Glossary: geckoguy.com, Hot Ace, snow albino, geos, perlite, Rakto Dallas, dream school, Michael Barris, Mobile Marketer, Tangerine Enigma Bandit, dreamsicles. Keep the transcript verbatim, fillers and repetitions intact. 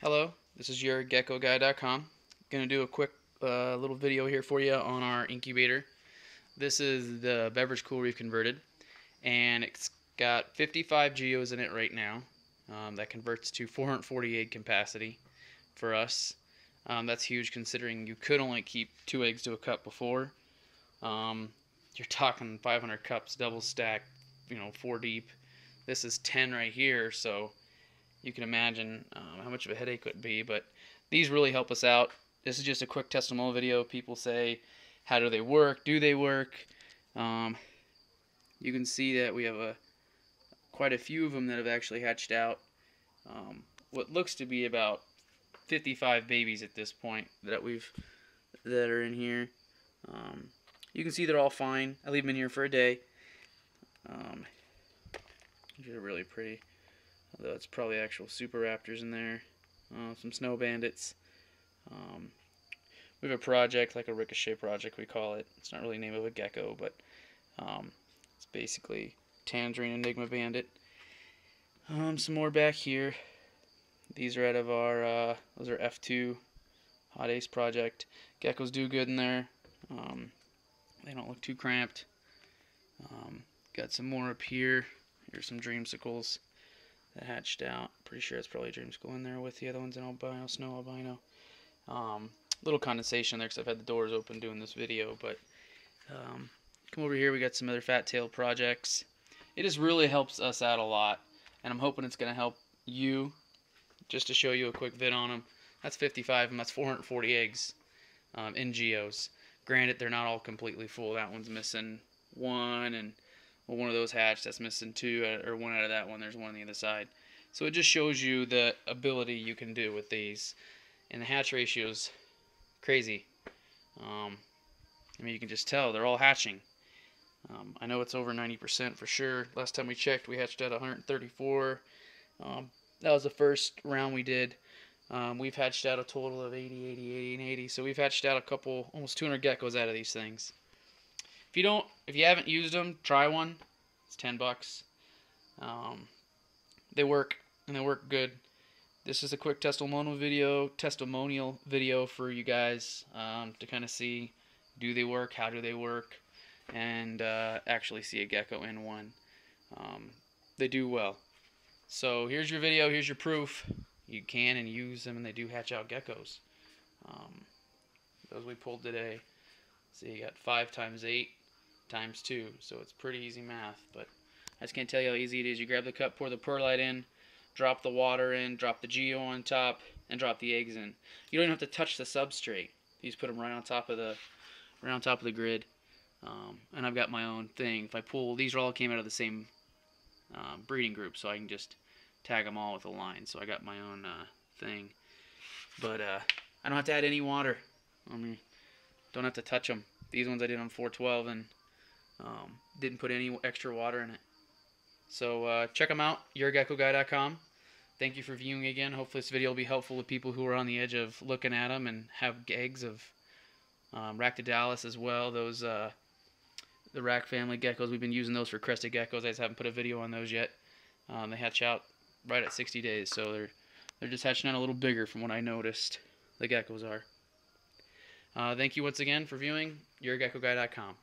Hello, this is your gecko guy dot com. Going to do a quick uh, little video here for you on our incubator. This is the beverage cooler we've converted, and it's got fifty-five geos in it right now. Um, that converts to four hundred forty-eight capacity for us. Um, that's huge considering you could only keep two eggs to a cup before. Um, you're talking five hundred cups, double stacked, you know, four deep. This is ten right here, so you can imagine um, how much of a headache it would be, but these really help us out. This is just a quick testimonial video. People say, how do they work? Do they work? Um, you can see that we have a quite a few of them that have actually hatched out. Um, what looks to be about fifty-five babies at this point that we've that are in here. Um, you can see they're all fine. I leave them in here for a day. Um, these are really pretty. Although it's probably actual super raptors in there, uh, some snow bandits. Um, we have a project, like a ricochet project we call it. It's not really the name of a gecko, but um, it's basically Tangerine Enigma Bandit. Um, some more back here. These are out of our, uh, those are F two, Hot Ace project. Geckos do good in there. Um, they don't look too cramped. Um, got some more up here. Here's some dreamsicles that hatched out. Pretty sure it's probably dream school in there with the other ones in albino, snow albino. Um, little condensation there because I've had the doors open doing this video, but um, come over here. We got some other fat tail projects. It just really helps us out a lot, and I'm hoping it's going to help you. Just to show you a quick vid on them, that's fifty-five of them. That's four hundred forty eggs um, in geos. Granted, they're not all completely full. That one's missing one, and well, one of those hatched, that's missing two, or one out of that one, there's one on the other side. So it just shows you the ability you can do with these. And the hatch ratio's crazy. Um, I mean, you can just tell, they're all hatching. Um, I know it's over ninety percent for sure. Last time we checked, we hatched out one hundred thirty-four. Um, that was the first round we did. Um, we've hatched out a total of eighty, eighty, eighty, and eighty. So we've hatched out a couple, almost two hundred geckos out of these things. If you don't, if you haven't used them, try one. It's ten bucks. Um, they work, and they work good. This is a quick testimonial video, testimonial video for you guys um, to kind of see, do they work, how do they work, and uh, actually see a gecko in one. Um, they do well. So here's your video. Here's your proof. You can and use them, and they do hatch out geckos. Um, those we pulled today. So you got five times eight. Times two, so it's pretty easy math, but I just can't tell you how easy it is. You grab the cup, pour the perlite in, drop the water in, drop the geo on top, and drop the eggs in. You don't even have to touch the substrate. You just put them right on top of the, right on top of the grid. Um, and I've got my own thing. If I pull, these all came out of the same uh, breeding group, so I can just tag them all with a line. So I got my own uh, thing, but uh, I don't have to add any water. I mean, don't have to touch them. These ones I did on four twelve and Um, didn't put any extra water in it. So uh, check them out, your gecko guy dot com. Thank you for viewing again. Hopefully this video will be helpful to people who are on the edge of looking at them and have eggs of um, Rakto Dallas as well. Those uh, the Rack family geckos, we've been using those for crested geckos. I just haven't put a video on those yet. Um, they hatch out right at sixty days, so they're they're just hatching out a little bigger from what I noticed the geckos are. Uh, thank you once again for viewing, your gecko guy dot com.